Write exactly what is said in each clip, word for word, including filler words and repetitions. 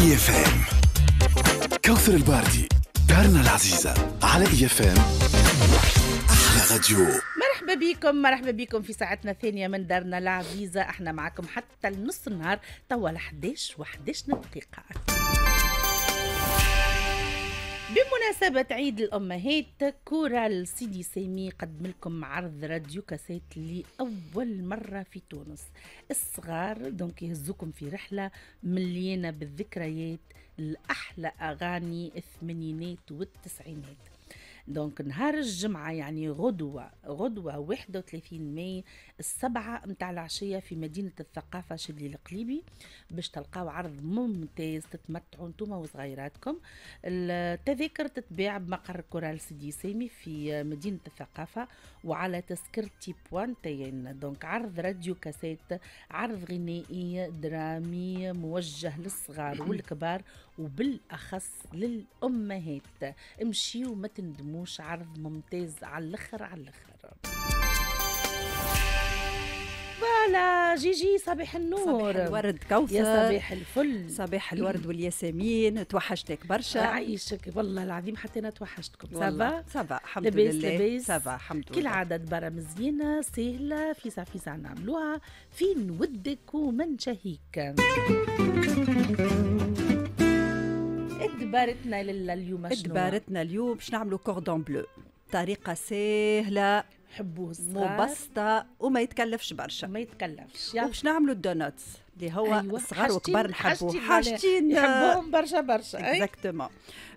اي اف ام. كوثر الباردي دارنا العزيزة على اي اف ام أحلى راديو. مرحبا بكم مرحبا بكم في ساعتنا الثانية من دارنا العزيزة، احنا معكم حتى لنص النهار توا الحداش وحداش دقيقة. بمناسبة عيد الأمهات، كورال سيدي سامي قدم لكم عرض راديو كاسات لأول مرة في تونس. الصغار دونك يهزوكم في رحلة مليانة بالذكريات الأحلى أغاني الثمانينات والتسعينات. دونك نهار الجمعة يعني غدوة غدوة واحد وثلاثين ماي السبعة متاع العشية في مدينة الثقافة شبلي القليبي باش تلقاو عرض ممتاز تتمتعوا انتوما وصغيراتكم. التذاكر تتباع بمقر كورال سيدي سامي في مدينة الثقافة وعلى تذكرتي بوانتين. دونك عرض راديو كاسات، عرض غنائي درامي موجه للصغار والكبار وبالاخص للامهات. امشي وما تندموش، عرض ممتاز على الاخر على الاخر. فوالا جيجي صباح النور، صباح الورد كوثر، يا صباح الفل، صباح الورد والياسمين. توحشتك برشا. عايشك والله العظيم، حتى انا توحشتكم. صباح صباح الحمد لباس لله لباس. صباح الحمد لله. كل عدد برا مزيانه سهله، فيسع فيسع نعملوها في نودك ومن شهيك. ادبارتنا اليوم شنو؟ ادبارتنا اليوم باش نعملوا كوردون بلو، طريقه سهله نحبوه مبسطه وما يتكلفش برشا، ما يتكلفش. باش نعملوا الدوناتس اللي هو أيوة. صغار وكبار نحبوه، حاجتين نحبوهم برشا برشا. اكزاكتومون.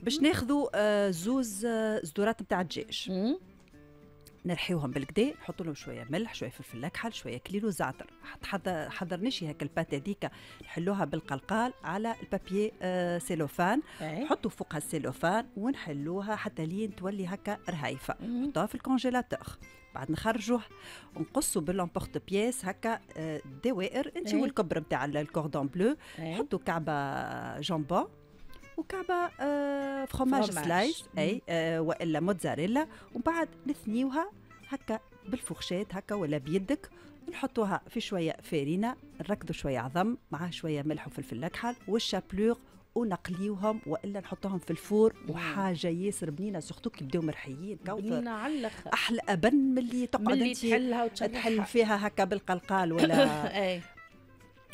باش ناخذوا زوز صدورات نتاع دجاج، نرحيوهم بالكدا، نحطوا لهم شويه ملح، شويه فلفل اكحل، شويه كليل وزعتر. حضرنيش هاك البات هذيك، نحلوها بالقلقال على البابيي آه سيلوفان، نحطوا فوقها السيلوفان ونحلوها حتى لين تولي هكا رهيفه، نحطوها في الكونجيلاتور. بعد نخرجوه ونقصوا باللامبورت بياس هكا دوائر انت والكبر نتاع الكوردون بلو، نحطوا كعبه جامبون وكعبة آه فخماج سلايس اي آه والا موتزاريلا، ومن بعد نثنيوها هكا بالفرشات هكا ولا بيدك، نحطوها في شويه فارينه، نركدوا شويه عظم معاه شويه ملح وفلفل اكحل والشابلور ونقليوهم والا نحطوهم في الفور. وحاجه ياسر بنينه، سورتو كي يبداو مرحيين كوثر، احلى ابن من اللي تقعد انت تحل فيها هكا بالقلقال ولا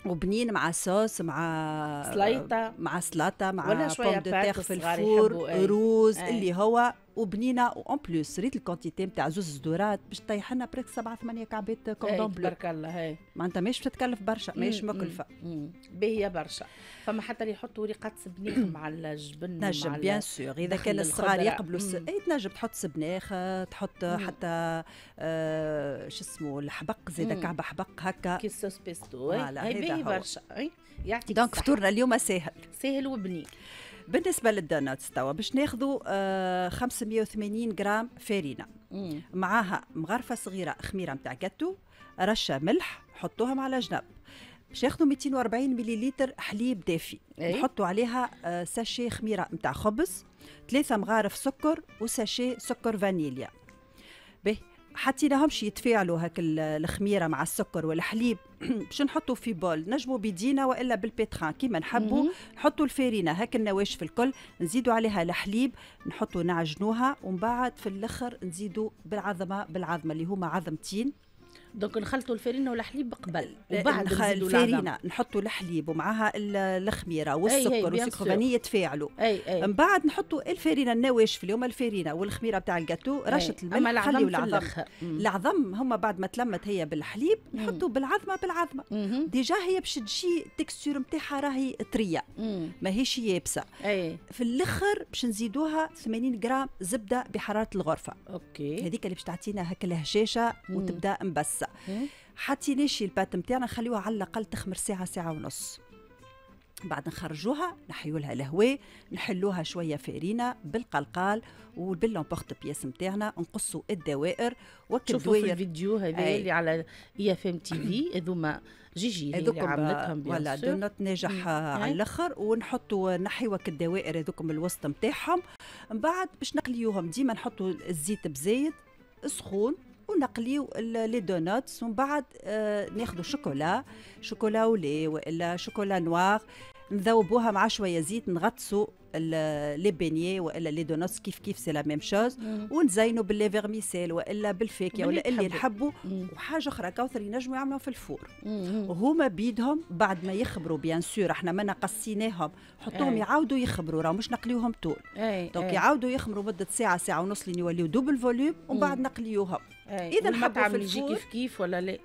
وبنين مع صوص مع سلايطه مع سلاطه مع ولا شويه بوم في الفور، روز أي. اللي هو وبنينه اون بلوس. ريت الكونتيتي نتاع زوز صدورات باش طيح لنا برك سبعه ثمانيه كعبات كوردون بلو، برك الله. هاي معناتها ماهيش تتكلف برشا، ماهيش مكلفه باهيه برشا. فما حتى اللي يحطوا ريقات سبناخ مع الجبن، تنجم بيان سور اذا كان الصغار يقبلوا اي تنجم تحط سبناخ، تحط حتى آه شو اسمه الحبق، زيد كعبه حبق هكا كي صوص بيستو، هاي باهي برشا. يعطيك دونك فطورنا اليوم ساهل ساهل وبنين. بالنسبه للدوناتس توا باش ناخذوا آه خمسمية وثمانين غرام فارينه، معاها مغرفه صغيره خميره نتاع جاتو، رشه ملح، حطوهم على جنب. باش ناخذوا مئتين وأربعين مليلتر حليب دافي، نحطوا عليها آه ساشي خميره نتاع خبز، ثلاثه مغارف سكر وساشي سكر فانيليا. باهي حطيناهمش يتفاعلوا هاك الخميره مع السكر والحليب. باش نحطوا في بول، نجموا بيدينا والا بالبيتران كيما نحبوا، نحطوا الفارينه هاك النواشف الكل، نزيدوا عليها الحليب، نحطوا نعجنوها، ومن بعد في الاخر نزيدوا بالعظمه بالعظمه اللي هما عظمتين. دونك نخلطوا الفارينه والحليب قبل وبعد نزيدوا الفارينه، نحطوا الحليب ومعها الخميره والسكر والسكر فاني يتفاعلوا. من بعد نحطوا الفارينه النواشف اليوم، الفارينه والخميره بتاع الجاتو، رشه الملح، خليوا العظم. العظم هما بعد ما تلمت هي بالحليب نحطوا بالعظمه بالعظمه ديجا هي باش تجي التكستور نتاعها راهي طريه ماهيش يابسه. في الاخر باش نزيدوها ثمانين غرام زبده بحراره الغرفه، اوكي هذيك اللي باش تعطينا هكا الهشاشه وتبدا مبس. حتى نشي البات نتاعنا نخليوها على الاقل تخمر ساعه ساعه ونص، بعد نخرجوها نحيو لها الهواء، نحلوها شويه فارينه بالقلقال وباللامبورت بياس نتاعنا، نقصوا الدوائر وكل دوائر. شوفوا الفيديو هذا اللي على اي اف ام تي في، هذوما جيجي هذوك عملتهم ولا دونات ناجح على الاخر، ونحطوا نحيوا الدوائر هذوكم الوسط نتاعهم. من بعد باش نقليوهم ديما نحطوا الزيت بزايد سخون ونقليو لي دونوتس، ومن بعد ناخذوا شوكولا شوكولا ولي والا شوكولا نوار، نذوبوها مع شويه زيت، نغطسوا لي بانيي والا لي دونوتس كيف كيف سي لا ميم شوز، ونزينوا باللي فيرميسيل والا بالفاكهه ولا اللي نحبوا. وحاجه اخرى كوثر ينجموا يعملوا في الفور، وهما بيدهم بعد ما يخبروا بيان سور، احنا ما نقصيناهم، حطوهم يعاودوا يخبروا، راه مش نقليوهم طول، دونك يعاودوا يخمروا مده ساعه ساعه ونص لين يوليو دوبل فوليوم، ومن بعد نقليوهم. اذا نحبوا في الفور كيف كيف ولا لا،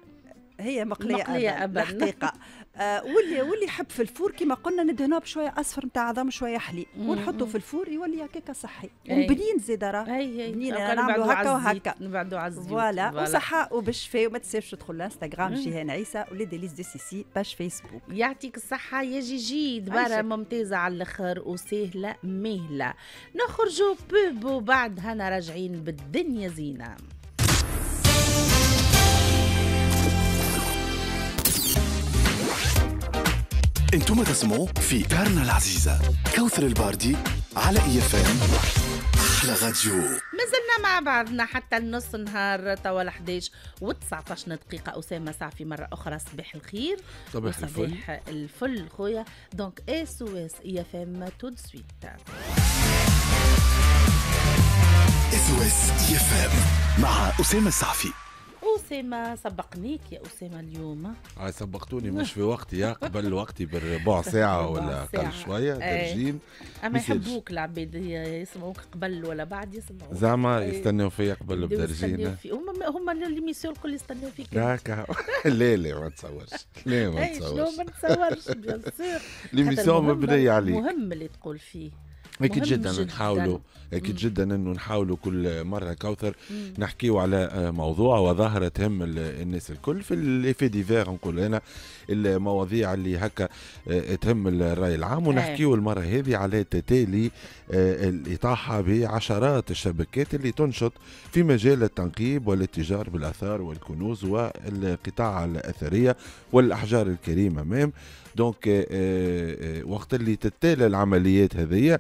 هي مقليه أبدا الحقيقه. آه واللي واللي يحب في الفور كما قلنا ندهنوه بشويه اصفر نتاع عظم وشويه حليب ونحطه في الفور، يولي هكاك صحي وبنين زيد، راه بنين نعملوا هكا وهكا نبعدوا على الزيت فوالا وصحه وبشفاء. وما تنساوش تدخلوا لانستغرام جيهان عيسى ولي ديليس دي سي سي باش فيسبوك. يعطيك الصحه يا جي جي، دبارة ممتازه على الاخر وسهله مهله. نخرجوا بوب وبعدها راجعين بالدنيا زينه. انتم تسمعوا في دارنا العزيزة كوثر الباردي على اي اف ام احلى راديو. مازلنا مع بعضنا حتى نص نهار، توا الحادية والتسعطاش دقيقة. أسامة ساعفي مرة أخرى صباح الخير. صباح الفل صباح الفل خويا. دونك اس او اس اي اف ام تو دو سويت. اس او اس اي اف ام مع أسامة ساعفي. أسامة سبقنيك يا أسامة اليوم. آه سبقتوني مش في وقتي، يا قبل وقتي بربع ساعة ولا أقل شوية ترجيم. أما يحبوك العباد يسمعوك قبل ولا بعد يسمعوك. زعما يستناو فيا قبل بترجيم. هما هما اللي ميسيور الكل يستناو فيك. لا لا لا ما تصورش، لا ما تصورش. شنو ما تصورش بيان سور. ليميسيون مبنية عليك. مهم اللي تقول فيه. أكيد جدا, جداً نحاولوا أكيد جدا أنه نحاولوا كل مرة كوثر نحكيوا على موضوع وظاهرة تهم الناس الكل في الإفي ديفير، نقول هنا المواضيع اللي هكا تهم الرأي العام، ونحكيوا المرة هذه على تتالي الإطاحة بعشرات الشبكات اللي تنشط في مجال التنقيب والاتجار بالآثار والكنوز والقطاع الأثرية والأحجار الكريمة مام. دونك وقت اللي تتالى العمليات هذه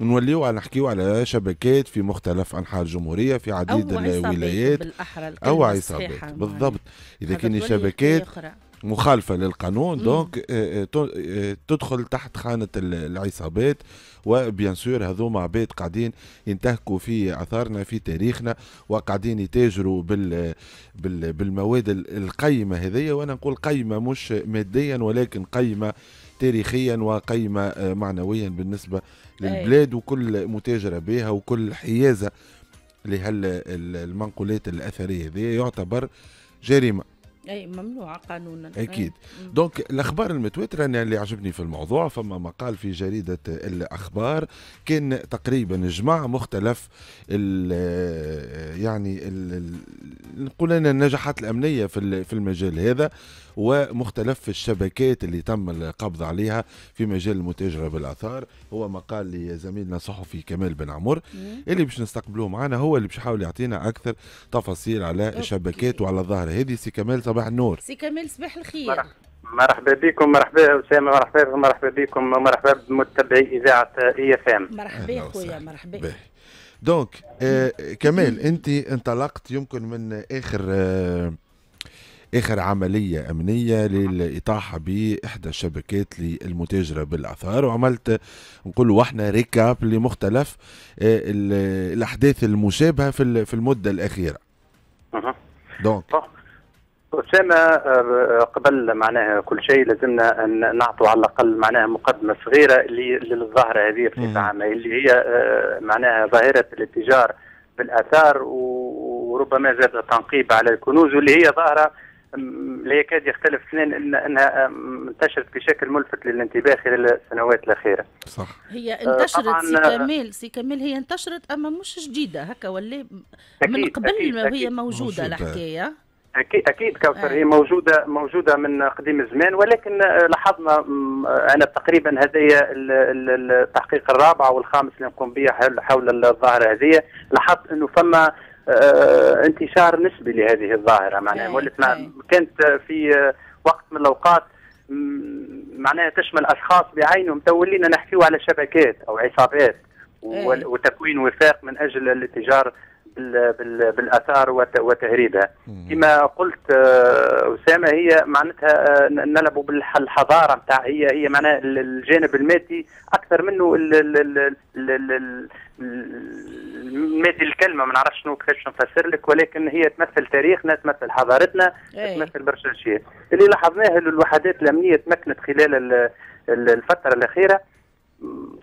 نوليو على نحكيو على شبكات في مختلف انحاء الجمهوريه في عديد الولايات او عصابات بالضبط. اذا كان شبكات مخالفه للقانون دونك تدخل تحت خانه العصابات، وبيان سور هذوما عباد قاعدين ينتهكوا في اثارنا في تاريخنا وقاعدين يتاجروا بال بالمواد القيمه هذيا. وانا نقول قيمه مش ماديا ولكن قيمه تاريخيا وقيمه معنويا بالنسبه للبلاد وكل متاجره بها وكل حيازه لهالمنقولات الاثريه هذه يعتبر جريمه. اي ممنوع قانونا اكيد. دونك الاخبار المتواتره انا اللي عجبني في الموضوع، فما مقال في جريده الاخبار كان تقريبا جمع مختلف ال يعني ال نقول انا النجاحات الامنيه في في المجال هذا ومختلف الشبكات اللي تم القبض عليها في مجال المتاجره بالاثار. هو مقال لزميلنا الصحفي كمال بن عمر اللي باش نستقبلوه معنا، هو اللي باش يحاول يعطينا اكثر تفاصيل على أوكي. الشبكات وعلى الظاهره هذه. سي كمال صباح النور. سي كمال صباح الخير. مرحبا بكم. مرحبا اسامه. مرحبا مرحبا بكم. مرحبا بمتابعي اذاعه اي اف ام. مرحبا خويا. مرحبا. دونك آه كمال انت انطلقت يمكن من اخر آه آخر عملية أمنية للإطاحة بإحدى الشبكات للمتاجرة بالآثار، وعملت نقولوا احنا ريكاب لمختلف الأحداث المشابهة في المدة الأخيرة. أها. دونك. أسامة قبل معناها كل شيء لازمنا أن نعطوا على الأقل معناها مقدمة صغيرة للظاهرة هذه بصفة عامة اللي هي معناها ظاهرة الاتجار بالآثار وربما زاد التنقيب على الكنوز، واللي هي ظاهرة لا يكاد يختلف اثنين ان انها انتشرت بشكل ملفت للانتباه خلال السنوات الاخيره. صح. هي انتشرت سي كمال سي كمال هي انتشرت اما مش جديده هكا ولا من قبل أكيد ما أكيد هي موجوده الحكايه. اكيد اكيد كوثر هي موجوده موجوده من قديم الزمان، ولكن لاحظنا انا تقريبا هذايا التحقيق الرابع والخامس اللي نقوم به حول الظاهره هذه، لاحظت انه فما آه انتشار نسبي لهذه الظاهره معناها ولت مع كانت في وقت من الاوقات معناها تشمل اشخاص بعينهم، تولينا نحكيو على شبكات او عصابات وتكوين وفاق من اجل الاتجار بالاثار وتهريبها. كما قلت اسامه، هي معناتها نلعبوا بالحضاره نتاع، هي هي معناها الجانب المادي اكثر منه المادي الكلمه، ما نعرفش شنو كيفاش نفسر لك، ولكن هي تمثل تاريخنا، تمثل حضارتنا، تمثل برشا شيء اللي لاحظناه. الوحدات الامنيه تمكنت خلال الفتره الاخيره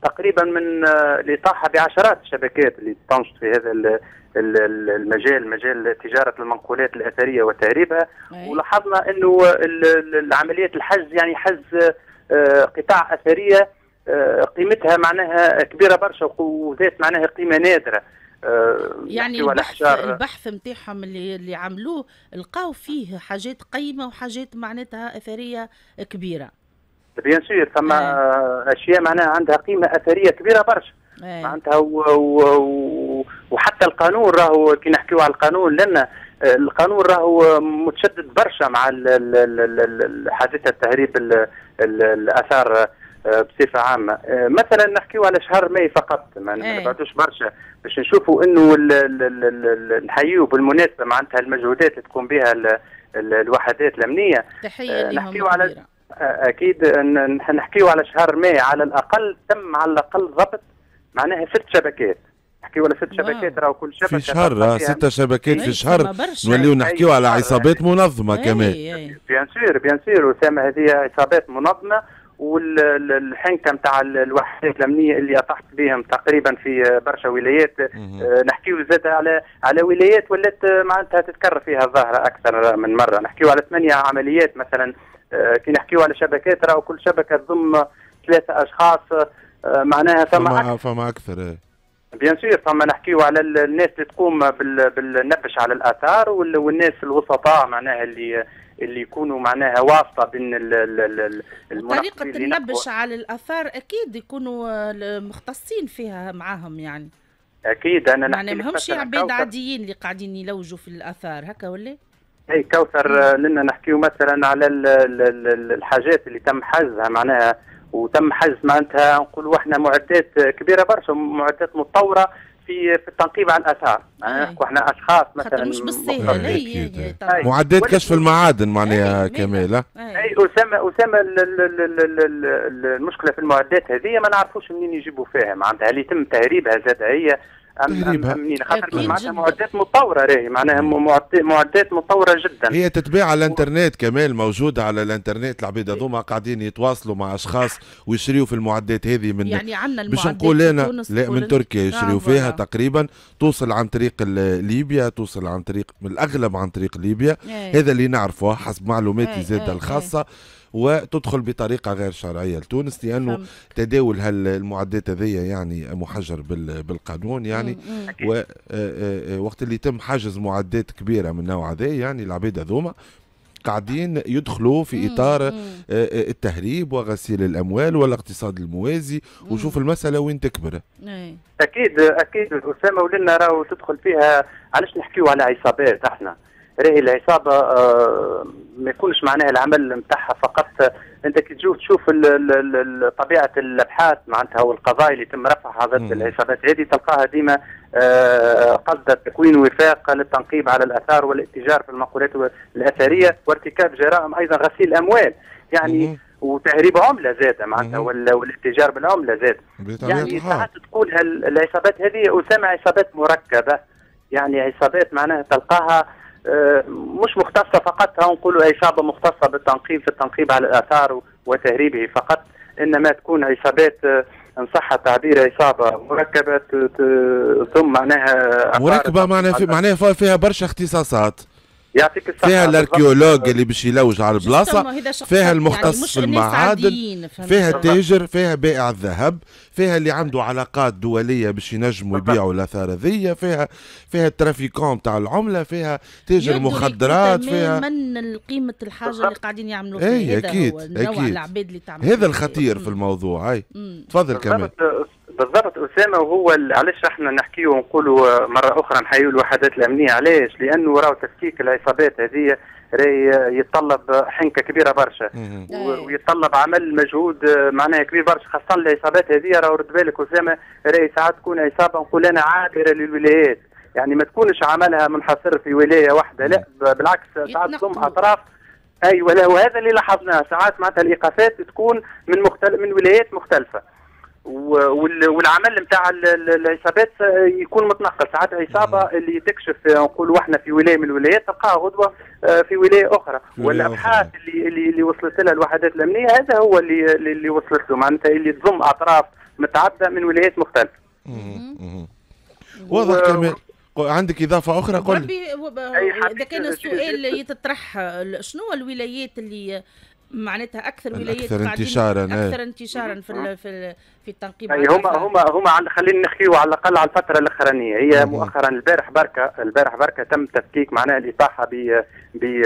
تقريبا من الإطاحة بعشرات الشبكات اللي تنشط في هذا المجال، مجال تجارة المنقولات الأثرية وتهريبها. ولاحظنا أنه العمليات الحجز، يعني حجز قطاع أثرية قيمتها معناها كبيرة برشا وذات معناها قيمة نادرة. يعني البحث, البحث متاعهم اللي اللي عملوه لقاو فيه حاجات قيمة وحاجات معناتها أثرية كبيرة. بيان سور ثم اشياء معناها عندها قيمه اثريه كبيره برشا معناتها، وحتى القانون راهو كي نحكيو على القانون لنا، القانون راهو متشدد برشا مع حادثه تهريب الاثار بصفه عامه. مثلا نحكيو على شهر ماي فقط، ما بعدوش برشا باش نشوفوا انه نحييو بالمناسبه معناتها المجهودات اللي تقوم بها الوحدات الامنيه. تحيه لهم على اكيد. نحكيو على شهر ماي على الاقل تم على الاقل ضبط معناها ست شبكات، نحكيو على ست شبكات راهو كل شبكه في شهر، ست شبكات في شهر، نوليو نحكيو على عصابات منظمه كمان. بيان سور بيان سور اسامه، هذه عصابات منظمه. والحنكه نتاع الوحدات الامنيه اللي اطحت بهم تقريبا في برشا ولايات، نحكيو زاد على على ولايات ولات معناتها تتكرر فيها الظاهره اكثر من مره، نحكيو على ثمانيه عمليات مثلا. كي نحكيو على شبكات راهو كل شبكه تضم ثلاثه اشخاص معناها فما اكثر فما اكثر بيان سور. فما نحكيو على الناس اللي تقوم بالنبش على الاثار، والناس الوسطاء معناها اللي اللي يكونوا معناها واسطه بين المناقشين. طريقه النبش على الاثار اكيد يكونوا مختصين فيها معاهم، يعني اكيد انا نحكي ما همش عباد عاديين اللي قاعدين يلوجوا في الاثار هكا ولا اي كوثر. لنا نحكيو مثلا على الحاجات اللي تم حجزها معناها، وتم حجز معناتها نقولوا احنا معدات كبيره برشا، معدات متطوره في في التنقيب على الاثار، معناها نحكوا احنا اشخاص مثلا مش بالسهل، معدات كشف المعادن معناها كمال. اي اسامه اسامه المشكله في المعدات هذه ما نعرفوش منين يجيبوا فيها معناتها، اللي يتم تهريبها زاد هي أمنين، خاطر معناتها معدات متطورة راهي معناها معدات متطورة جدا. هي تتباع على الانترنت كمان، موجودة على الانترنت، العباد هذوما قاعدين يتواصلوا مع أشخاص ويشريوا في المعدات هذه من، يعني عندنا المعدات باش نقول أنا لا من تركيا يشريوا فيها تقريبا، توصل عن طريق ليبيا، توصل عن طريق الأغلب عن طريق ليبيا، هذا اللي نعرفه حسب معلوماتي زادة الخاصة، وتدخل بطريقه غير شرعيه لتونس، لانه تداول هالمعدات هذيا يعني محجر بالقانون يعني. ووقت اللي يتم حجز معدات كبيره من النوع هذا، يعني العباد هذوما قاعدين يدخلوا في اطار التهريب وغسيل الاموال والاقتصاد الموازي، وشوف المساله وين تكبر. اكيد اكيد اسامه، ولنا راهو تدخل فيها، علاش نحكيو على عصابات احنا؟ راهي العصابه آه ما يكونش معناها العمل نتاعها فقط، انت كي تجي تشوف طبيعه الابحاث معناتها والقضايا اللي تم رفعها ضد العصابات هذه، تلقاها ديما آه قصد تكوين وفاق للتنقيب على الاثار والاتجار في المنقولات الاثريه، وارتكاب جرائم ايضا غسيل الاموال يعني مم. وتهريب عمله زاده معناتها، والاتجار بالعمله زاده. يعني ساعات تكون العصابات هذه اسامه عصابات مركبه، يعني عصابات معناها تلقاها مش مختصة فقط، نقولوا عصابة مختصة بالتنقيب في التنقيب على الآثار وتهريبه فقط، إنما تكون عصابات إن صح التعبير عصابة مركبة ثم معناها مركبة معناها في معناها فيها برشا اختصاصات، يعطيك الصحة، فيها الاركيولوج اللي باش يلوج على البلاصه، فيها المختص يعني في المعادن، فيها التاجر، فيها بائع الذهب، فيها اللي عنده علاقات دوليه باش ينجموا يبيعوا الاثار هذيا، فيها فيها الترافيكون تاع العمله، فيها تاجر مخدرات، فيها من قيمه الحاجه بالضبط. اللي قاعدين يعملوا فيها اي اكيد اكيد هذا الخطير في الموضوع. هاي تفضل كمان بالضبط اسامه، وهو علاش احنا نحكيه ونقولوا مره اخرى نحيوا الوحدات الامنيه. علاش؟ لانه راهو تفكيك العصابات هذه راهي يتطلب حنكه كبيره برشا، ويتطلب عمل مجهود معناها كبير برشا، خاصه العصابات هذه راهو رد بالك اسامه راهي ساعات تكون عصابه نقول انا عابره للولايات، يعني ما تكونش عملها منحصر في ولايه واحده، لا بالعكس ساعات تضم اطراف. ايوه وهذا اللي لاحظناه، ساعات معناتها الايقافات تكون من مختلف من ولايات مختلفه، والعمل نتاع العصابات يكون متنقل. ساعات عصابه اللي تكشف نقولوا احنا في ولايه من الولايات تلقاها غدوه في ولايه اخرى، والابحاث اللي اللي اللي وصلت لها الوحدات الامنيه هذا هو اللي اللي وصلت له، معناتها اللي تضم اطراف متعدده من ولايات مختلفه. واضح كمان. عندك إضافة أخرى؟ قل إذا كان السؤال يتطرح شنو الولايات اللي معناتها أكثر ولايات أكثر انتشارا أكثر انتشارا في في في التنقيب. يعني هما هما هما خلينا نحكيو على الأقل على الفترة الأخرانية هي مؤخرا. البارح بركة البارح بركة تم تفكيك معناها الإطاحة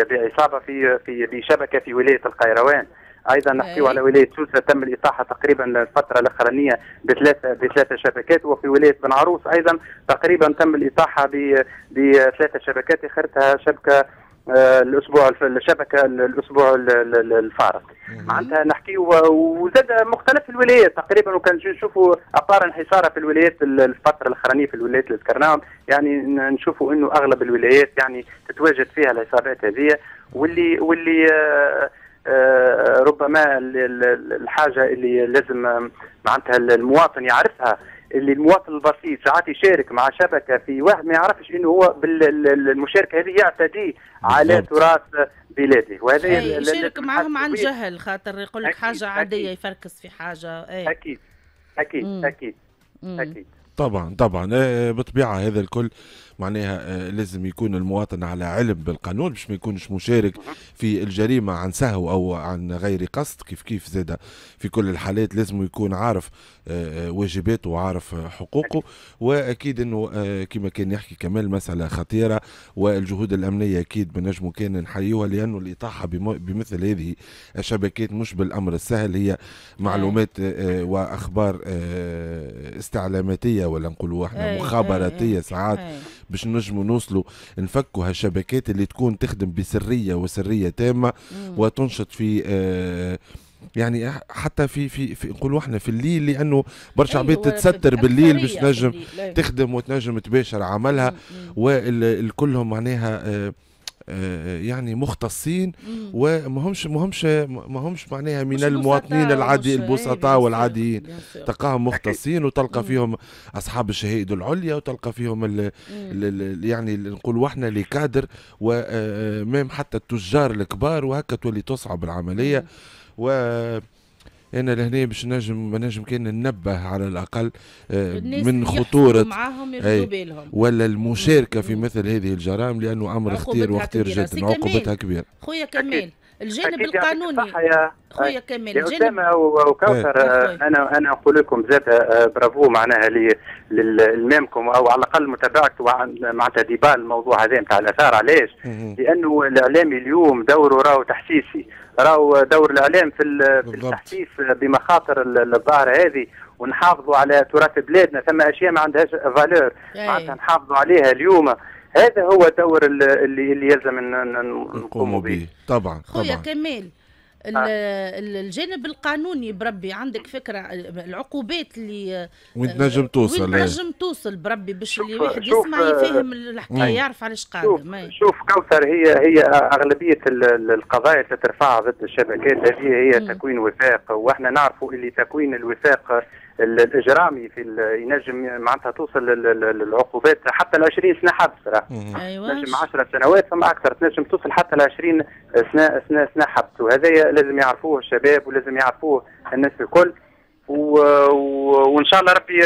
بعصابة في في بشبكة في ولاية القيروان. ايضا نحكيو على ولايه سوسه تم الاطاحه تقريبا الفتره الاخرانيه بثلاثه بثلاثه شبكات، وفي ولايه بن عروس ايضا تقريبا تم الاطاحه بثلاثه شبكات اخرتها شبكه آه الاسبوع الشبكه الاسبوع الفارط. معناتها نحكيو وزاد مختلف الولايات تقريبا، وكان نشوفوا ابار انحساره في الولايات الفتره الاخرانيه في الولايات اللي ذكرناهم، يعني نشوفوا انه اغلب الولايات يعني تتواجد فيها العصابات هذه، واللي واللي آه آه ربما الحاجه اللي لازم معناتها المواطن يعرفها، اللي المواطن البسيط ساعات يشارك مع شبكه في واحد ما يعرفش انه هو بالمشاركه هذه يعتدي على تراث بلاده، وهذا يشارك معهم عن جهل خاطر يقول لك حاجه عاديه يفركس في حاجه. أي. اكيد اكيد مم. اكيد مم. اكيد طبعا طبعا بطبيعه هذا الكل معناها لازم يكون المواطن على علم بالقانون باش ما يكونش مشارك في الجريمه عن سهو او عن غير قصد. كيف كيف زاده في كل الحالات لازم يكون عارف واجباته وعارف حقوقه، واكيد انه كما كان يحكي كمان المساله خطيره، والجهود الامنيه اكيد بنجموا كان نحيوها، لانه الاطاحه بمثل هذه الشبكات مش بالامر السهل، هي معلومات واخبار استعلاماتيه ولا نقولوا احنا مخابراتيه ساعات باش نجموا نوصلوا نفكوا هالشبكات اللي تكون تخدم بسريه وسريه تامه وتنشط في آه يعني حتى في في, في نقولوا احنا في الليل، لانه برشا عباد تتستر بالليل باش تنجم تخدم وتنجم تباشر عملها، والكلهم معناها آه يعني مختصين وماهمش ماهمش ماهمش معناها من المواطنين العادي البسطاء والعاديين، تلقاهم مختصين وتلقى فيهم اصحاب الشهائد العليا وتلقى فيهم ال ال يعني نقولوا احنا لي كادر ومام حتى التجار الكبار، وهكا تولي تصعب العمليه. و أنا لهنا باش نجم نجم كان ننبه على الأقل من خطورة ولا المشاركة في مثل هذه الجرائم، لأنه أمر خطير وخطير جدا، عقوبتها كبيرة. خويا كمال الجانب القانوني خويا كمال الجانب وكوثر أنا أنا نقول لكم زاد برافو معناها للمامكم أو على الأقل متابعته معناتها ديبال الموضوع هذا نتاع الآثار. علاش؟ لأنه الإعلامي اليوم دوره راهو تحسيسي، راهو دور الاعلام في التحسيس بمخاطر الظاهره هذه، ونحافظوا على تراث بلادنا. ثم اشياء ما عندهاش فالور معناتها نحافظوا عليها اليوم، هذا هو دور اللي اللي يلزم نقوموا به. طبعا خويا كمال الجانب القانوني بربي عندك فكره العقوبات اللي وين تنجم توصل وين تنجم توصل بربي باش اللي واحد يسمع يفهم الحكايه يعرف علاش قادم. شوف كوثر هي هي اغلبيه القضايا اللي ترفع ضد الشبكات هذه هي تكوين وثاق، واحنا نعرفوا اللي تكوين الوثاق الاجرامي في ينجم معناتها توصل العقوبات حتى ل عشرين سنة حبس. ايوه نجم عشر سنوات فما اكثر، تنجم توصل حتى ل عشرين سنة سنة سنة حبس، وهذا لازم يعرفوه الشباب ولازم يعرفوه الناس الكل. وان شاء الله ربي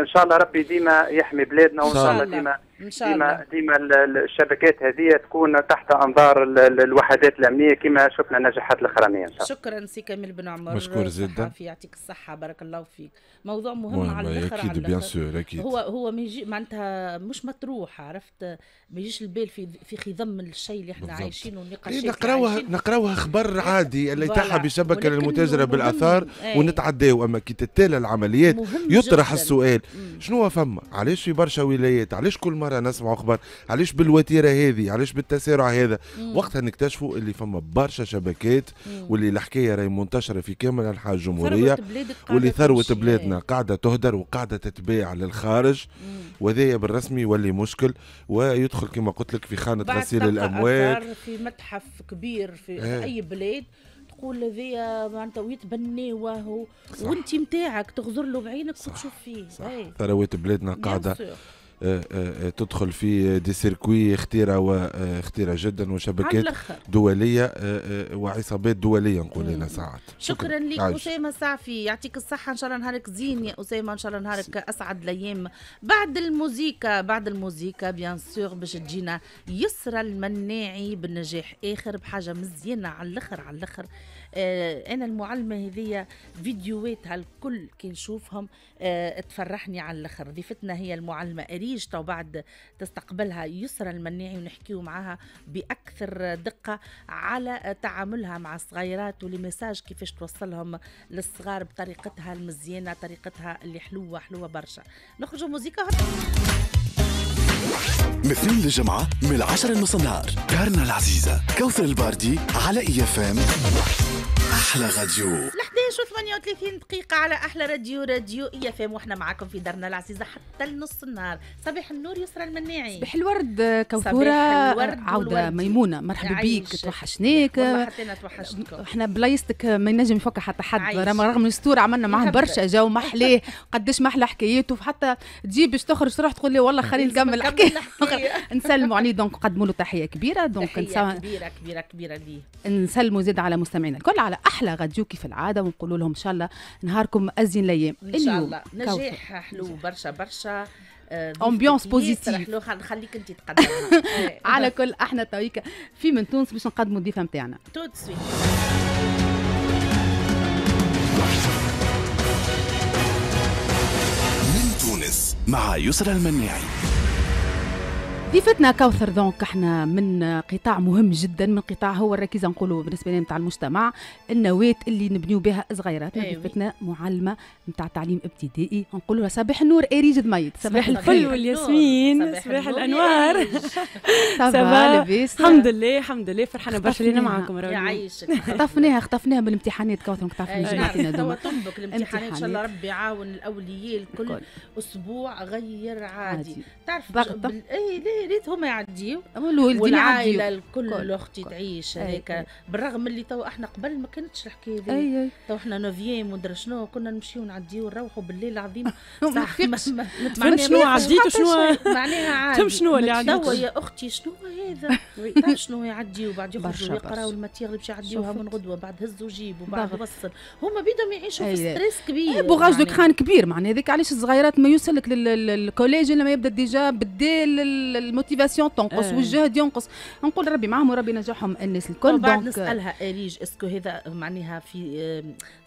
ان شاء الله ربي ديما يحمي بلادنا، وان شاء الله ديما ديما ديما الشبكات هذه تكون تحت انظار الوحدات الامنيه كما شفنا النجاحات الاخرانيه ان شاء الله. شكرا سي كمال بن عمر، مشكور جدا، يعطيك الصحه بارك الله فيك. موضوع مهم, مهم على الاخر اكيد بيان سور اكيد. هو هو ما يجي معناتها مش مطروح، عرفت ما يجيش البال في في خضم الشيء اللي احنا عايشينه والنقاشات نقراوها نقراوها خبر عادي اللي تاعها بشبكه للمتاجره بالاثار ونتعداو، اما كي تتالى العمليات يطرح السؤال شنو فما؟ علاش في برشا ولايات؟ علاش كل مره مرة نسمع أخبار، علاش بالوتيرة هذه، علاش بالتسارع هذا؟ مم. وقتها نكتشفوا اللي فما برشا شبكات مم. واللي الحكاية راهي منتشرة في كامل أنحاء الجمهورية، واللي ثروة بلادنا قاعدة تهدر وقاعدة تتباع للخارج، وذايا بالرسمي يولي مشكل ويدخل كما قلت لك في خانة غسيل الأموال. في متحف كبير في اه. أي بلاد تقول هذايا معناتها ويتبناوه وهو وانت نتاعك تغزر له بعينك وتشوف فيه. ثروات بلادنا قاعدة آآ آآ تدخل في دي سيركوي اختيره واختيره جدا وشبكات دوليه وعصابات دوليه نقول لنا ساعات. شكرا لك أسامة ساعفي، يعطيك الصحه، ان شاء الله نهارك زين يا أسامة، ان شاء الله نهارك اسعد الايام. بعد الموزيكا بعد الموزيكا بيان سور باش تجينا يسرى المناعي بالنجاح اخر بحاجه مزيانه على الاخر على الاخر. انا المعلمه هذيا فيديوهاتها الكل كي نشوفهم تفرحني على الاخر. ضيفتنا هي المعلمه أريج، تو بعد تستقبلها يسرى المناعي ونحكيو معاها باكثر دقه على تعاملها مع الصغيرات والمساج كيفاش توصلهم للصغار بطريقتها المزيانه، طريقتها اللي حلوه حلوه برشا. نخرجوا موزيكا من اثنين للجمعه من العشرة لنص النهار. دارنا العزيزه كوثر الباردي على اي اف ام احلى راديو. الحادية وثمانية وثلاثين دقيقة على أحلى راديو راديو إي إف إم، وإحنا معاكم في دارنا العزيزة حتى لنص النهار. صباح النور يسرى المناعي. صباح الورد كوثورة، عودة ميمونة، مرحبا بيك، توحشناك. والله حتى أنا توحشتكم. إحنا بلايصتك ما ينجم يفك حتى حد، رغم الستور عملنا معاه برشا جو محلاه، قداش محلى حكاياته، حتى تجي باش تخرج تروح تقول لي والله خلينا نكمل الحكاية. نسلموا عليه دونك، نقدموا له تحية كبيرة دونك. تحية كبيرة كبيرة كبيرة ليه. نسلموا زاد على مستمعينا الكل على أحلى راديو كيف العادة، ونقولوا لهم ان شاء الله نهاركم ازين الايام ان شاء الله. نجاح حلو برشا برشا، امبيونس بوزيتيف. نخليك انت تقدمها على كل. احنا تويكا في من تونس باش نقدموا الضيفه نتاعنا تو سويت. من تونس مع يسرى المناعي ضيفتنا كوثر. دونك احنا من قطاع مهم جدا، من قطاع هو الركيزه نقولوا بالنسبه لنا نتاع المجتمع، النواه اللي نبنيو بها صغيراتنا. ضيفتنا معلمه نتاع تعليم ابتدائي، نقولوا لها صباح النور أريج ضميد. صباح الفل والياسمين، صباح الانوار. صباح لاباس؟ الحمد لله الحمد لله، فرحانه برشا لينا معاكم. يعيشك. خطفناها خطفناها بالامتحانات كوثر، تعرفني جمعتنا دوما تنبك الامتحانات. ان شاء الله ربي يعاون الاولياء الكل. اسبوع غير عادي، تعرف اي يا ريت هما يعديوا والعائله الكل اختي تعيش هذاك، بالرغم اللي تو احنا قبل ما كانتش الحكايه هذه، تو احنا نوفيام ومدري شنو كنا نمشيو نعديو ونروحوا بالليل العظيم. صح معناها شنو عديتوا شنو معناها عادي شنو اللي عديتوا يا اختي شنو هذا تعرف شنو يعديو بعد يخرجوا يقراوا الماتيغ اللي باش يعديوها من غدوه، بعد هزوا جيب وبعد وصل، هما بيدهم يعيشوا في ستريس كبير، بوغاج دو كران كبير. معناها هذيك علاش الصغيرات ما يوصلك للكوليج لما يبدا ديجا بالدال الموتيفاسيون تنقص آه. والجهد ينقص. نقول ربي معهم وربي نجاحهم الناس الكل. بعد نسالها أريج اسكو هذا معناها في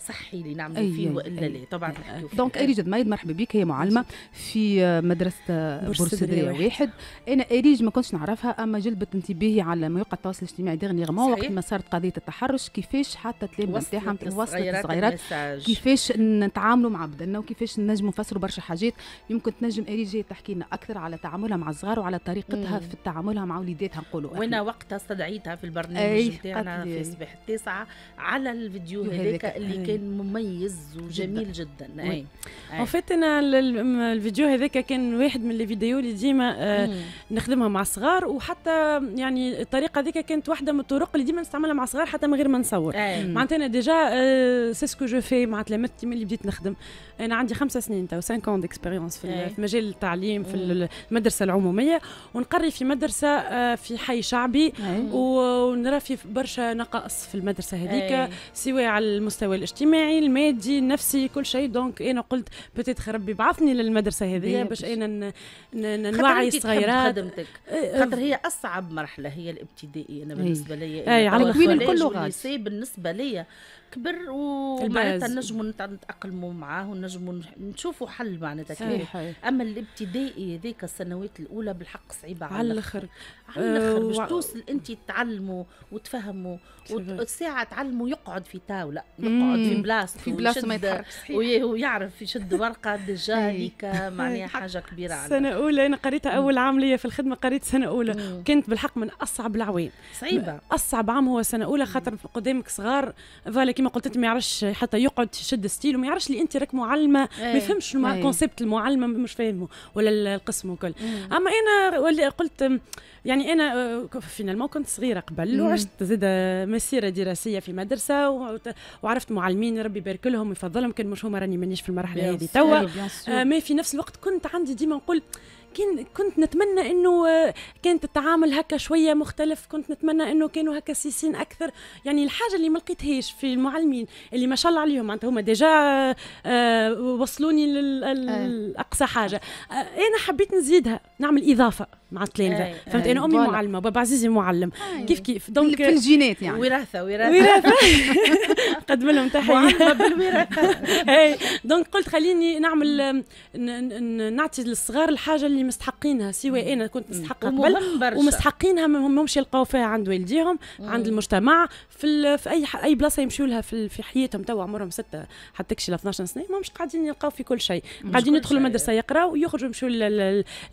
صحي اللي نعملوا فيه والا لا؟ طبعا نحكيو دونك. أريج دميد مرحبا بك، هي معلمه في مدرسه بورسدريه واحد. انا أريج ما كنتش نعرفها، اما جلبت انتباهي على مواقع التواصل الاجتماعي ديغنيغمون وقت ما صارت قضيه التحرش، كيفاش حتى التلاميذ نتاعها وصلت للصغيرات، كيفاش نتعاملوا مع بدلنا وكيفاش نجموا نفسروا برشا حاجات. يمكن تنجم أريج تحكي لنا اكثر على تعاملها مع الصغار وعلى طريقتها مم. في تعاملها مع وليداتها نقولوا. وانا وقتها استدعيتها في البرنامج نتاعنا في صباح التاسعه على الفيديو هذاك اللي أي. كان مميز وجميل جدا. اي وفات انا الفيديو هذاك كان واحد من الفيديو اللي ديما آه نخدمها مع الصغار، وحتى يعني الطريقه هذيك كانت واحده من الطرق اللي ديما نستعملها مع الصغار حتى من غير ما نصور. معناتها انا ديجا آه سي سكو جو في مع تلامتي من اللي بديت نخدم. انا عندي خمسة سنين تو خمس ans ديكسبيريونس في مجال التعليم في المدرسه العموميه، ونقري في مدرسه في حي شعبي ونرى في برشا نقائص في المدرسه هذيك، سواء على المستوى الاجتماعي المادي النفسي كل شيء. دونك انا قلت بتيت ربي بعثني للمدرسه هذه باش انا نوعي الصغيرات، خاطر هي اصعب مرحله هي الابتدائيه. انا بالنسبه لي على كل اللغات بالنسبه لي كبر ومعناتها نجموا نتأقلموا معاه ونجموا نشوفوا حل معناتها كيفاش. اما الابتدائي هذاك السنوات الاولى بالحق صعيبه على الاخر على الاخر باش توصل انت تتعلموا وتفهموا وساعه تعلموا يقعد في طاوله يقعد في بلاصته في بلاصته ما يتحركش ويعرف يشد ورقه ديجا هذيك معناها حاجه كبيره على السنه الاولى. انا قريتها اول عام ليا في الخدمه قريت سنه اولى كانت بالحق من اصعب العوام صعيبه. اصعب عام هو سنه اولى خاطر قدامك صغار فوالا كيما قلت انت ما يعرفش حتى يقعد يشد ستيل وما يعرفش اللي انت راك معلمه ما يفهمش الكونسيبت المعلمه مش فاهمه ولا القسم وكل. اما انا واللي قلت يعني انا فينالمون كنت صغيره قبل وعشت زاد مسيره دراسيه في مدرسه وعرفت معلمين ربي يبارك لهم ويفضلهم كان مش هما راني مانيش في المرحله هذه توا. ما في نفس الوقت كنت عندي ديما نقول كنت نتمنى انه كانت التعامل هكا شويه مختلف، كنت نتمنى انه كانوا هكا سيسين اكثر. يعني الحاجه اللي ما لقيتهاش في المعلمين اللي ما شاء الله عليهم معناتها هما ديجا آه وصلوني للاقصى حاجه، آه انا حبيت نزيدها نعمل اضافه مع التلامذه فهمت. انا امي بولا. معلمه بابا عزيزي معلم أي. كيف كيف دونك في الجينات يعني وراثه وراثه وراثه نقدم لهم تحيه معلمه بالوراثه. اي دونك قلت خليني نعمل نعطي للصغار الحاجه اللي مستحقينها سواء انا كنت مستحقه قبل ومستحقينها ما همش يلقاو فيها عند والديهم عند المجتمع في في اي اي بلاصه يمشيوا لها في, في حياتهم. تو عمرهم سته حتى تكشي اثناعش سنه ما همش قاعدين يلقاو في كل شيء، قاعدين يدخلوا المدرسه يقراوا ويخرجوا يمشوا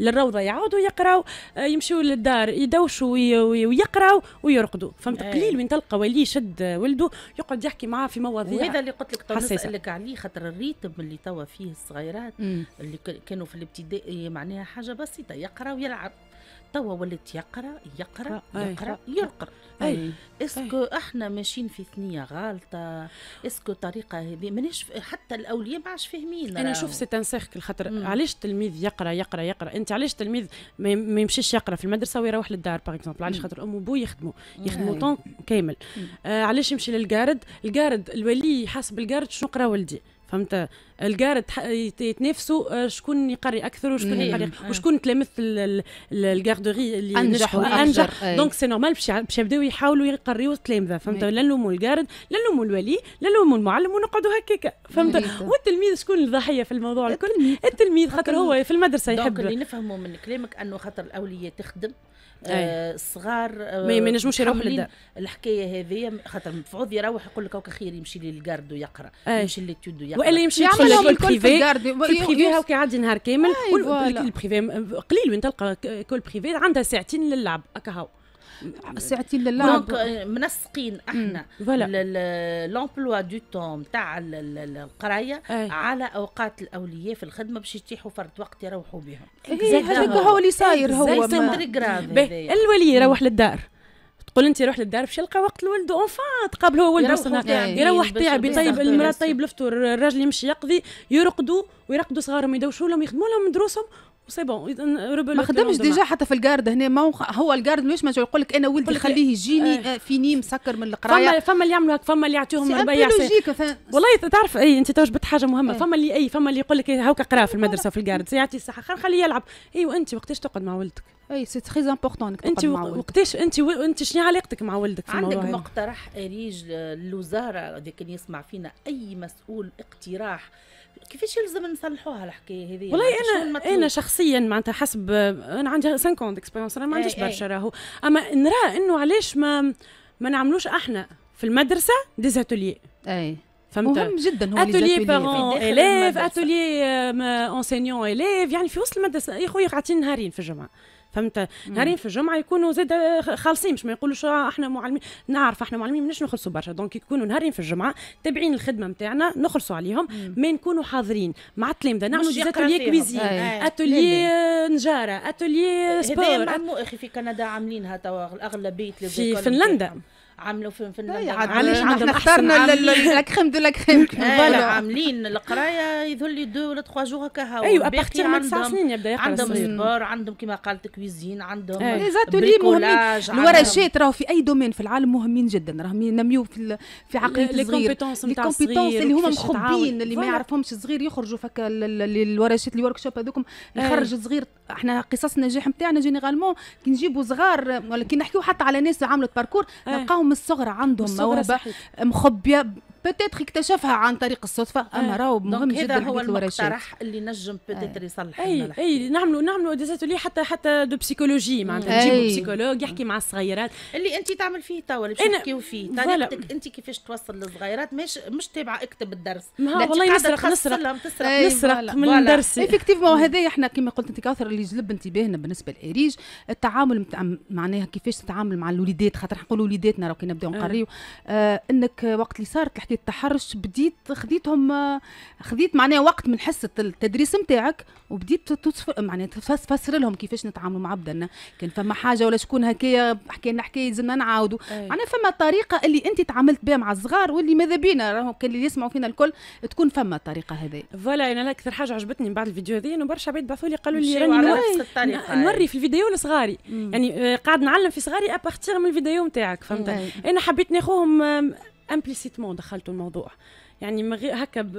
للروضه يعاودوا يقراوا يمشوا للدار يدوشوا ويقراوا ويرقدوا فهمت. قليل وين تلقى ولي يشد ولده يقعد يحكي معاه في مواضيع. وهذا اللي قلت لك تو نسالك عليه خاطر الريتم اللي توا فيه الصغيرات اللي كانوا في الابتدائي معناها حاجه بسيطه يقرا ويلعب. توا ولات يقرا يقرا يقرا يرقر. اي اسكو احنا ماشيين في ثنيه غالطه؟ اسكو الطريقه هذه ماناش حتى الاولياء ما عادش فاهمين. انا نشوف سي تنسيخ خاطر علاش التلميذ يقرا يقرا يقرا؟ انت علاش التلميذ ما يمشيش يقرا في المدرسه ويروح للدار باغ اكزومبل؟ علاش؟ خاطر امه وبوه يخدموا يخدموا طون كامل. آه علاش يمشي للجارد؟ الجارد الولي حسب الجارد شنو قرا ولدي فهمت. الجارد يتنافسوا شكون يقري اكثر وشكون يقري وشكون تلامذ الجاردوري اللي نجحوا انجح. دونك سي نورمال باش يبداو يحاولوا يقريوا التلامذه فهمت. لا نلوموا الجارد لا نلوموا الولي لا نلوموا المعلم ونقعدوا هكاك فهمت. والتلميذ شكون الضحيه في الموضوع الكل؟ التلميذ خاطر هو في المدرسه يحب. دونك اللي نفهموا من كلامك انه خاطر الاوليه تخدم الصغار آه ما ينجموش يروحوا للدار. الحكايه هذه خاطر المفروض يروح يقول لك هاكا خير يمشي للجارد ويقرا يمشي للتود ويقرا والا يمشي يدخل للكل في البريفي هاكا يعدي نهار كامل. البريفي قليل وين تلقى كل بريفي عندها ساعتين للعب هاكا هاو ساعتين للعب. منسقين احنا لامبلوا دو تون تاع القرايه على اوقات الاولياء في الخدمه باش يتيحوا فرد وقت يروحوا بهم. هذا هو اللي صاير. هو الولي يروح للدار تقول انت روح للدار باش يلقى وقت لولده اونفان تقابل هو ولده يروح تعب يطيب المراه طيب الفطور الراجل يمشي يقضي يرقدوا ويرقدوا صغارهم يدوشوا لهم يخدموا لهم دروسهم وسي بون. ما خدمش ديجا حتى في الجارد هنا ما هو الجارد مش مجال يقول لك انا ولدي خليه يجيني فيني مسكر من القرايه. فما فما اللي يعملوا هكا فما اللي يعطيهم ربيع ساعه والله تعرف. اي انت توجبت حاجه مهمه ايه. فما اللي اي فما اللي يقول لك هاكا قرا في المدرسه في الجارد يعطي الصحه خليه يلعب. اي وانت وقتاش تقعد مع ولدك؟ اي سي تري امبورطون انت وقتاش انت انت شنو علاقتك مع ولدك في الموضوع؟ عندك مقترح أريج للوزاره اذا كان يسمع فينا اي مسؤول اقتراح كيفاش يلزم نصلحوها الحكايه هذه؟ والله انا انا شخصيا معناتها حسب انا عندي خمسين اكسبيريونس انا ما عنديش برشا راهو. اما نرى انه علاش ما ما نعملوش احنا في المدرسه ديزاتوليي اي فهمت. مهم جدا هو اتولي بارون اليف اتولي انسينيون اليف يعني في وسط المدرسه يا خويا قاعدين نهارين في الجمعه فهمت. نهارين في الجمعه يكونوا زاد خالصين باش ما يقولوش احنا معلمين. نعرف احنا معلمين ماناش نخلصوا برشا دونك يكونوا نهارين في الجمعه تابعين الخدمه نتاعنا نخلصوا عليهم ما نكونوا حاضرين مع التلامذه نعملوا اتولي كويزين اتولي نجاره اتولي سبور. هذا اخي في كندا عاملينها توا الاغلبيه في فنلندا عملوا في فنلندا. علاش عندهم اخترنا الكريم دو لا كريم عاملين القرايه يظهر لي دو ولا ثلاثة جوغ هكا هاو. ايوا ابارتيغ من تسع سنين يبدا يقرا. عندهم سبور عندهم كما قالت كويزين عندهم بريكولاج مهمين. الورشات راهو في اي دومين في العالم مهمين جدا راهم ينميو في في عقليه الصغير لي كومبيتونس اللي هما مخبين اللي ما يعرفهمش الصغير يخرجوا فكا الورشات الورك شوب هذوكم يخرج الصغير. احنا قصص النجاح نتاعنا جينيرالمون كي نجيبوا صغار ولا كي نحكيو حتى على ناس عملت باركور نلقاو من الصغر عندهم موهبه مخبيه بتاتر اكتشفها عن طريق الصدفه، اما راهو مهم جدا هو المقترح اللي نجم بتاتر يصلح لنا. اي نعملوا نعملوا دي زاتولي حتى حتى دو بسيكولوجي، معناتها نجيبوا بسيكولوج يحكي مع الصغيرات اللي انت تعمل فيه توا اللي باش نحكيو فيه، طريقتك انت كيفاش توصل للصغيرات مش مش تابعه اكتب الدرس، والله نسرق نسرق نسرق من درسي ايفيكتيفمون. هذايا احنا كما قلت انت كوثر اللي جلب انتباهنا بالنسبه لاريج التعامل معناها كيفاش تتعامل مع الوليدات، خاطر نقولوا وليداتنا راهو كي نبداو نقريو انك وقت اللي صارت حكايه التحرش بديت خديتهم خديت معناها وقت من حصه التدريس نتاعك وبديت معناها تفسر لهم كيفاش نتعاملوا مع بدنا كان فما حاجه ولا شكون هكايا حكي لنا حكايه لازمنا نعاودوا. معناها فما طريقه اللي انت تعاملت بها مع الصغار واللي ماذا بينا راهو كان اللي يسمعوا فينا الكل تكون فما طريقه هذه. فوالا انا اكثر حاجه عجبتني من بعد الفيديو هذه انه برشا عباد بعثوا لي قالوا لي راني نوري في الفيديو لصغاري، يعني قاعد نعلم في صغاري ابارتيغ من الفيديو نتاعك، فهمت؟ انا حبيت ناخوهم امبليسيتمون دخلتوا الموضوع، يعني من غير هكا ب...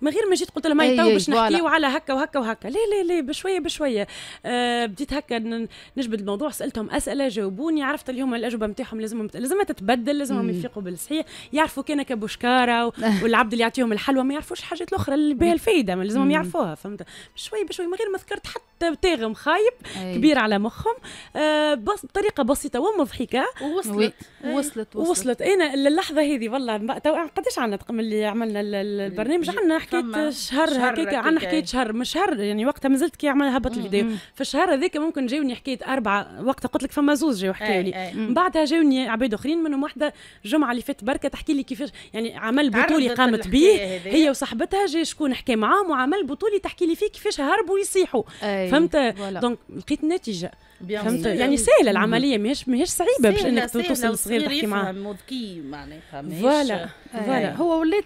من غير ما جيت قلت لهم هاي تو باش نحكيو على هكا وهكا وهكا، لا لا لا بشويه بشويه آه بديت هكا نجبد الموضوع، سالتهم اسئله جاوبوني، عرفت اليوم الاجوبه نتاعهم لازم لازم تتبدل، لازمهم يفيقوا بالصحيح، يعرفوا كان كبوشكاره والعبد اللي يعطيهم الحلوى ما يعرفوش الحاجات الاخرى اللي بها الفايده لازمهم يعرفوها، فهمت؟ بشويه بشويه من غير ما ذكرت حتى تاغم خايب أي. كبير على مخهم آه بس بطريقه بسيطه ومضحكه ووصلت وصلت وصلت. انا اللحظه هذه والله تو قداش عندنا اللي عملنا البرنامج عندنا حكيت شهر هكاك، عندنا حكيت شهر مش شهر يعني وقتها مازلت كي عمل هبط الفيديو في الشهر هذاك ممكن جاوني حكيت اربعه، وقتها قلت لك فما زوز جاو حكاو لي، من بعدها جاوني عباد اخرين منهم واحده الجمعه اللي فاتت بركه تحكي لي كيفاش يعني عمل بطولي قامت به هي وصاحبتها، جا شكون حكى معاهم وعمل بطولي تحكي لي فيه كيفاش هربوا يصيحوا، فهمت؟ دونك لقيت نتيجه، فهمت؟ يعني سهله العمليه ماهيش ماهيش صعيبه باش انك توصل لصغير تحكي معاه مذكي معناتها فوالا فوالا. هو وليت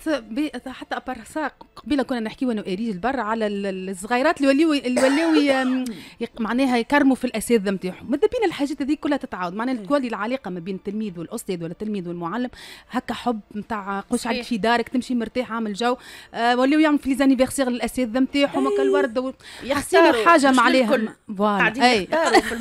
حتى ابارساق قبيله كنا نحكيو انا واريج البر على الصغيرات اللي وليو اللي ولاو معناها يكرموا في الاساتذه نتاعهم، ماذا بينا الحاجات هذه كلها تتعاود، معناها تولي العلاقه ما بين التلميذ والاستاذ ولا التلميذ والمعلم هكا حب نتاع قش عليك في دارك تمشي مرتاح عامل جو، ولاو يعملوا في لي زانيفيرسير للاساتذه نتاعهم هكا الورد يحسنوا حاجه ما عليهم فوالا.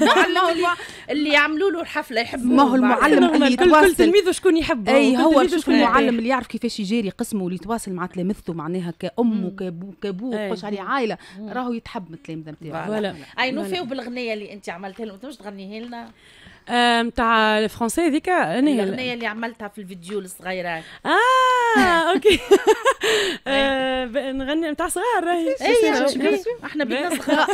المعلم اللي يعملوا له حفله يحبوا ما هو المعلم اللي يتواصل كل تلميذ شكون يحبه، اي هو شوف المعلم اللي يعرف كيفاش يجاري قسمه ويتواصل مع تلامذته معناها كأم وكابو كابوه قش عليه عائله راهو يتحب من التلامذه نتاعو. اي نوفيو بالغنيه اللي انت عملتها لهم باش تغنيها لنا نتاع الفرنسي هذيك الاغنيه اللي عملتها في الفيديو للصغيرات. اه اوكي نغني نتاع صغار راهي احنا بنت صغار.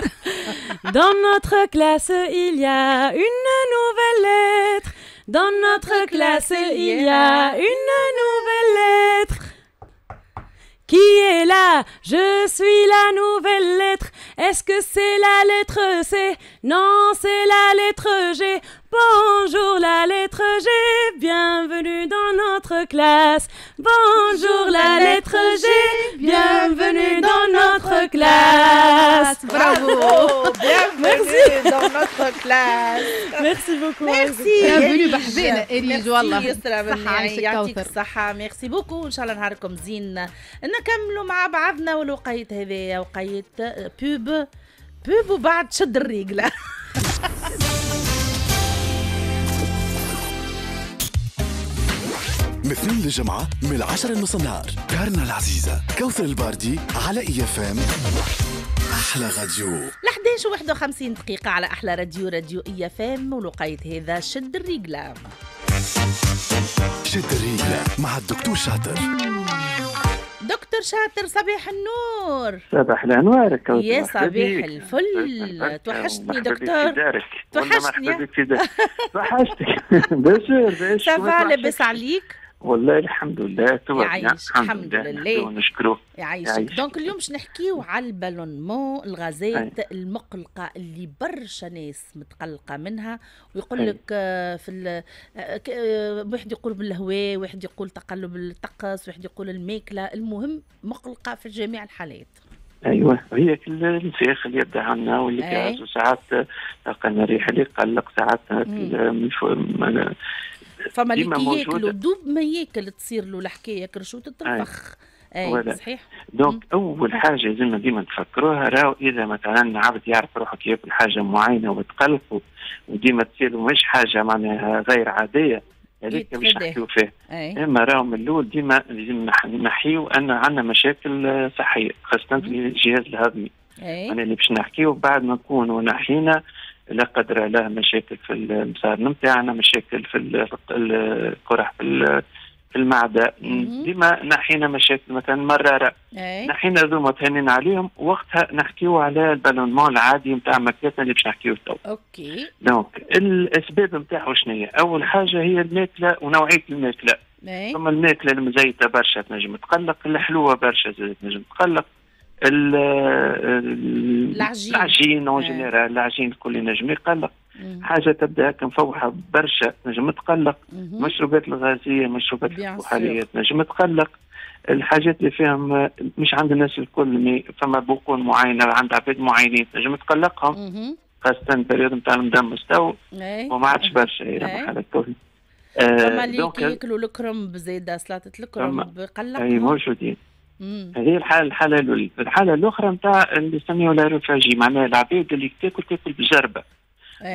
Dans notre classe il y a une nouvelle lettre. Dans notre classe il y a une nouvelle lettre. Qui est là? Je suis la nouvelle lettre. Est-ce que c'est la lettre C? Non, c'est la lettre G. Bonjour la lettre G, bienvenue dans notre classe. Bonjour la lettre G, bienvenue dans notre classe. Bravo, bienvenue dans notre classe. Merci beaucoup. Merci. Bienvenue بحبينا إريج والله. يسرى المناعي يعطيك الصحة. Merci beaucoup. إن شاء الله نهاركم زين. نكملوا مع بعضنا والوقيت هذايا وقيت بوب بوب وبعد شد الرجلة. من اثنين للجمعة من العشرة لنص النهار دارنا العزيزة كوثر الباردي على اي اف ام احلى راديو. الحادية عشرة وواحد وخمسين دقيقة على احلى راديو راديو اي اف ام ولقيت هذا شد الرجلة. شد الرجلة مع الدكتور شاطر. دكتور شاطر صباح النور. صباح الانوارك يا صباح الفل. توحشتني دكتور. توحشتني توحشتك. بشير باش صباح لاباس عليك. والله الحمد لله توا الحمد لله ونشكره يعيشك. دونك اليوم باش نحكيو على البالونمون الغازات المقلقه اللي برشا ناس متقلقه منها ويقول لك في واحد يقول بالهواء واحد يقول تقلب الطقس واحد يقول الماكله، المهم مقلقه في جميع الحالات. ايوه هي الانساخ اللي يبدا عندنا واللي كيعرفوا ساعات تلقى ريحه اللي تقلق ساعات فما اللي كياكل ودوب ما ياكل تصير له الحكايه كرش وتترفخ. اي صحيح. دونك اول حاجه لازمنا ديما نفكروها راهو اذا مثلا عبد يعرف روحه كياكل حاجه معينه وتقلقه وديما تصير له مش حاجه معناها غير عاديه هذاك باش نحكيو فيه. اما راهو من الاول ديما لازم نحيو ان عندنا مشاكل صحيه خاصه في الجهاز الهضمي. انا اللي باش نحكيو بعد ما نكونوا نحينا لا قدر الله مشاكل في المسار نتاعنا، مشاكل في القرح في في المعده، ديما نحينا مشاكل مثلا مراره، نحينا ذوما تهنينا عليهم، وقتها نحكيو على البالونمون العادي نتاع ماكلتنا اللي باش نحكيو تو. اوكي. دونك الاسباب نتاعو شنو هي؟ اول حاجه هي الماكله ونوعيه الماكله. ثم الماكله المزيته برشا تنجم تقلق، الحلوه برشا تنجم تقلق. العجين العجين اون جينيرال، العجين الكل ينجم يقلق. حاجه تبدا هكا مفوحه برشا تنجم تقلق. المشروبات الغازيه، المشروبات الكحوليه تنجم تقلق. الحاجات اللي فيهم مش عند الناس الكل، مي فما بقول معينه عند عباد معينين تنجم تقلقهم، خاصه البريود نتاع رمضان مستوى وما عادش برشا يربح على الكل. فما اللي ياكلوا الكرنب زايده، سلطه الكرنب قلقهم. اي موجودين. هذه الحاله الحاله الاولى، الحاله الاخرى نتاع اللي يسميوه لاروفاجي، معناها العباد اللي تاكل تاكل بجربه.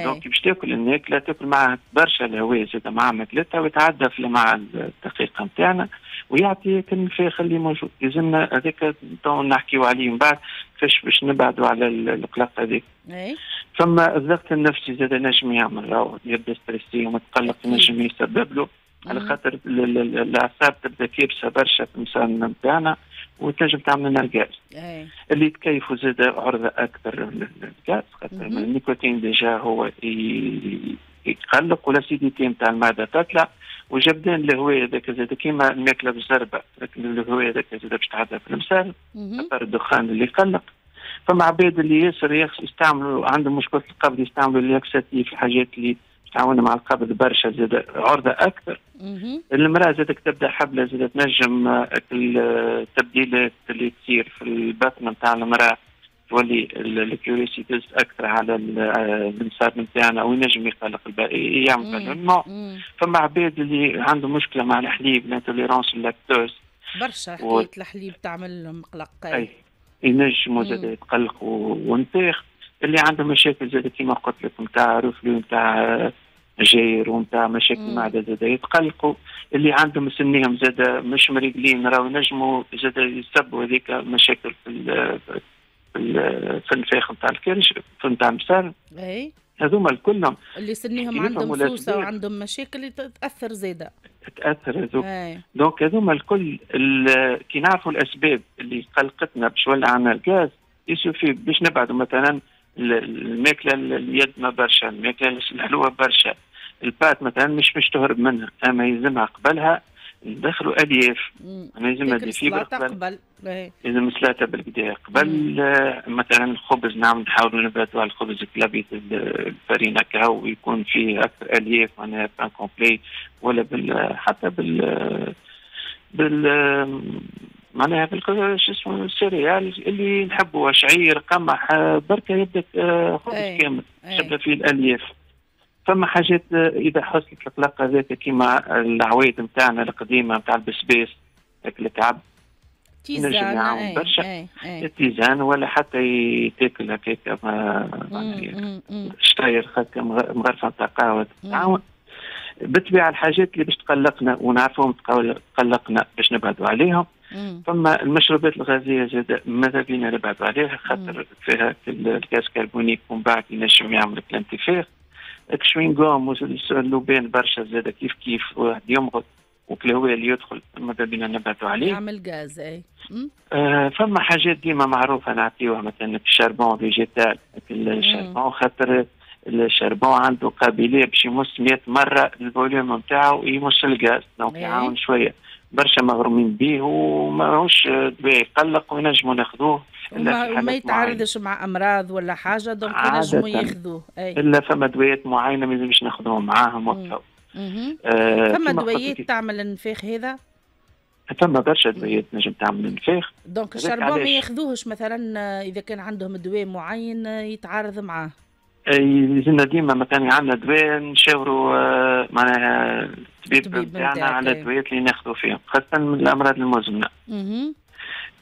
دونك باش تاكل الماكله تاكل معها برشا الهواء زاد مع ماكلتها ويتعدى مع الدقيقه نتاعنا ويعطي النفاخ اللي موجود. لازمنا هذاك تو نحكيو عليه من بعد كيفاش باش نبعدوا على القلق هذاك. ثم الضغط النفسي زاد نجم يعمل، راهو يبدا ستريسي ومتقلق نجم يسبب له، على خاطر الاعصاب تبدا كيبسه برشا في المسان نتاعنا وتنجم تعمل لنا الغاز. اللي تكيفوا زاد عرضه اكثر للغاز، خاطر النيكوتين ديجا هو يقلق والاسيديتي نتاع المعده تطلع وجبدان الهواء هذاك زاد كيما الماكله بالزربه، لكن الهواء هذاك زاد باش تعدى في المسار، خاطر الدخان اللي يقلق. فما عباد اللي ياسر يستعملوا عندهم مشكله القبض، يستعملوا اللاكساتيف، الحاجات اللي تعاون مع القبض برشا زاد عرضه اكثر. المراه زادك تبدا حبله زاد تنجم التبديلات اللي تصير في البطن نتاع المراه تولي الكيوريسيتيز اكثر على المسار نتاعنا وينجم يقلق يعمل الماء. فما عباد اللي عندهم مشكله مع الحليب، لانتوليرونس اللاكتوز برشا، حكايه الحليب تعمل لهم قلق، اي ينجموا زاد يتقلقوا وانتاخ. اللي عنده مشاكل زاد كيما قلت لك نتاع روفلو نتاع جير ونتاع مشاكل المعده زاد يتقلقوا. اللي عندهم سنيهم زاد مش مريقلين راهو ينجموا زاد يسبوا هذيك مشاكل في في النفاخ نتاع الكرش نتاع المسار. اي هذوما الكلهم اللي سنيهم عندهم سوسه وعندهم مشاكل تاثر زاده تاثر هذوك. دونك هذوما الكل كي نعرفوا الاسباب اللي قلقتنا باش ولا عنا الغاز يسوفي باش نبعدوا. مثلا الماكله اليدمه برشا، الماكله الحلوه برشا، البات مثلا مش مش تهرب منها، اما يلزمها قبلها ندخلوا الياف، يلزمها دي فيبر قبل، لازم سلاطه بالبدايه قبل. مثلا الخبز نعم نحاولوا نبعدوا على الخبز الكلابيت الفرينه كهو يكون فيه اكثر الياف، معناها بان كومبلي ولا بال حتى بال بال معناها بالكل شو اسمه السيريال اللي نحبوها، شعير قمح بركه يبدا خبز كامل تبدا فيه الالياف. فما حاجات اذا حصلت القلق هذاك كيما العوايد نتاعنا القديمه نتاع البسباس اكل كعب تيزان برشا، التيزان ولا حتى يتاكل هكاك معناها شطاير هكا مغرفه نتاع قهوه تعاون. بالطبيعه الحاجات اللي باش تقلقنا ونعرفوهم تقلقنا باش نبعدوا عليهم. فما المشروبات الغازيه زاد ماذا بينا نبعدوا عليها خاطر فيها الغاز كربونيك ومن بعد ينجم يعمل لك الانتفاخ. الشوينغوم واللبان برشا زاد كيف كيف واحد يمرض وكالهواء اللي يدخل ماذا بينا نبعدوا عليه يعمل غاز. اي آه فما حاجات ديما معروفه نعطيوها مثلا الشربون فيجيتال، الشربون خاطر الشربون عنده قابليه باش يمص مئة مره الفوليوم نتاعو يمص الغاز، دونك يعاون شويه برشا مغرومين به وماهوش دواء يقلق وينجموا ناخذوه وما يتعرضش مع امراض ولا حاجه، دونك ينجموا ياخذوه. الا فما دوايات معينه ما لازمش ناخذوهم معاهم وقتها. آه فما دوايات تعمل النفاخ هذا؟ فما برشا دوايات تنجم تعمل النفاخ. دونك الشربون ما ياخذوهش مثلا اذا كان عندهم دواء معين يتعارض معاه. لازمنا ديما مثلا عندنا دواء نشاوروا معناها الطبيب نتاعنا على الدوايات اللي ناخذوا فيهم خاصة من الأمراض المزمنة.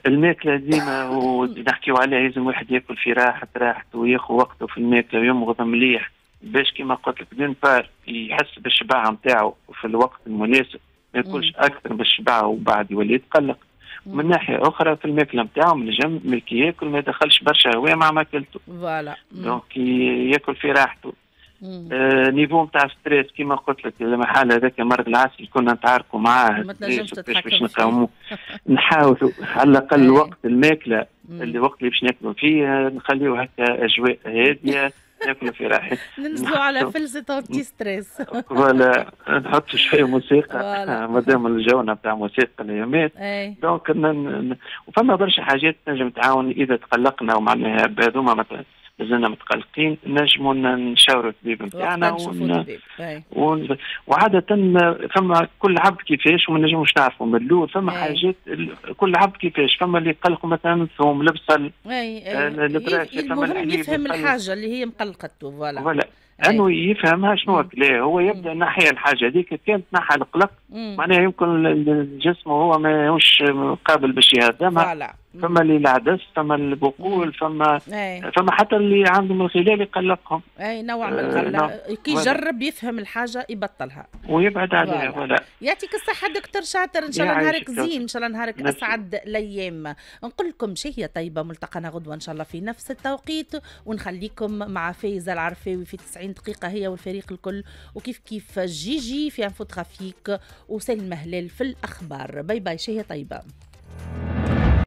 الماكلة ديما ونحكيو عليها لازم واحد ياكل في راحة راحته وياخذ وقته في الماكلة ويمغض مليح باش كما قلت لك دون بار يحس بالشبع نتاعو في الوقت المناسب، ما يكونش اكثر بالشبع وبعد يولي يتقلق. من ناحيه اخرى في الماكله نتاعو نجم ملكي ياكل ما يدخلش برشا هواء مع ماكلته، فوالا دونك ياكل في راحته. آه نيفو نتاع ستريس كما قلت لك المحل هذاك مرض العسل كنا نتعاركوا معاه ما تنجمش تتحكم فيه. نحاولوا على الاقل وقت الماكله اللي وقت اللي باش ناكلوا فيه نخليوه هكا اجواء هاديه ناكلوا في راحه، ننزلوا على فلسه اونتي ستريس ولا نحط شويه موسيقى مادام الجو نتاع موسيقى اليومات. دونك وفما برشا حاجات تنجم تعاون اذا تقلقنا ومعناها بهذوما مثلا مازلنا متقلقين نجموا نشاوروا الطبيب نتاعنا ون... ون... وعادة فما كل عبد كيفاش وما نجموش نعرفوا من الاول. فما أي. حاجات كل عبد كيفاش، فما اللي يقلقوا مثلا ثوم البصل البراسي، فما اللي يفهم الحاجه اللي هي مقلقته فوالا فوالا انه يفهمها شنو اكلاه هو يبدا ناحيه الحاجه هذيك كانت ناحيه القلق معناها يمكن الجسم وهو ماهوش قابل باش يهضمها. فما اللي العدس، فما البقول، فما أي. فما حتى اللي عندهم الخلال يقلقهم اي نوع من القلق. آه كي يجرب يفهم الحاجه يبطلها ويبعد عليها ولا. يعطيك الصحه دكتور شاطر، ان شاء الله نهارك زين، ان شاء الله نهارك اسعد الايام. نقول لكم شهيه طيبه، ملتقانا غدوه ان شاء الله في نفس التوقيت، ونخليكم مع فايزه العرفاوي في تسعين دقيقه هي والفريق الكل، وكيف كيف جيجي في انفو ترافيك وسالم هلال في الاخبار. باي باي شهيه طيبه.